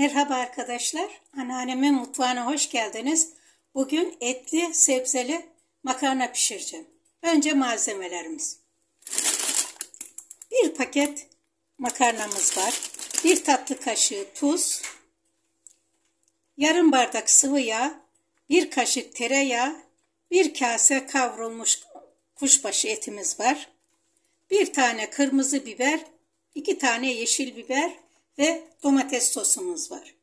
Merhaba arkadaşlar, anneannemin mutfağına hoş geldiniz. Bugün etli sebzeli makarna pişireceğim. Önce malzemelerimiz. 1 paket makarnamız var. 1 tatlı kaşığı tuz, yarım bardak sıvı yağ, 1 kaşık tereyağı, 1 kase kavrulmuş kuşbaşı etimiz var. 1 tane kırmızı biber, 2 tane yeşil biber ve domates sosumuz var.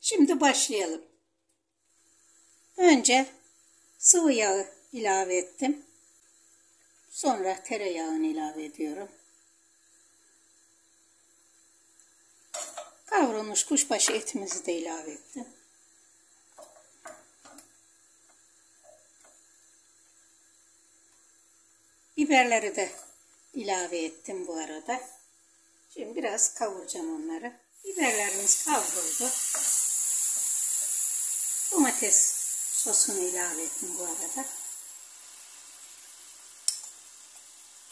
Şimdi başlayalım. Önce sıvı yağı ilave ettim. Sonra tereyağını ilave ediyorum. Kavrulmuş kuşbaşı etimizi de ilave ettim. Biberleri de ilave ettim bu arada. Şimdi biraz kavuracağım onları. Biberlerimiz kavruldu. Domates sosunu ilave ettim bu arada.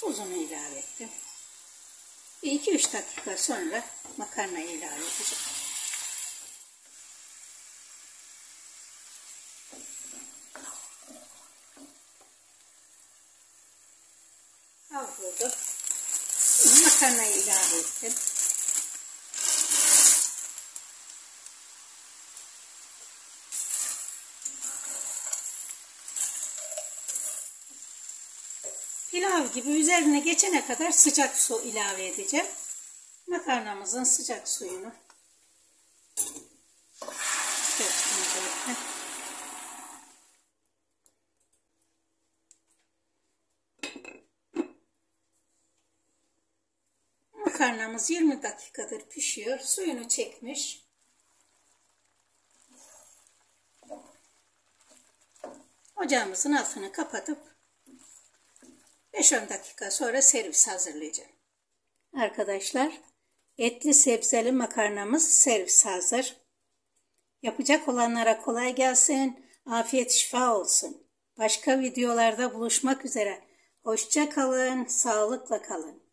Tuzunu ilave ettim. 2-3 dakika sonra makarnayı ilave edeceğim. Kavruldu. Makarnayı ilave ettim. Pilav gibi üzerine geçene kadar sıcak su ilave edeceğim. Makarnamızın sıcak suyunu döktüm. Makarnamız 20 dakikadır pişiyor. Suyunu çekmiş. Ocağımızın altını kapatıp 5-10 dakika sonra servis hazırlayacağım. Arkadaşlar, etli sebzeli makarnamız servis hazır. Yapacak olanlara kolay gelsin. Afiyet şifa olsun. Başka videolarda buluşmak üzere. Hoşça kalın, sağlıkla kalın.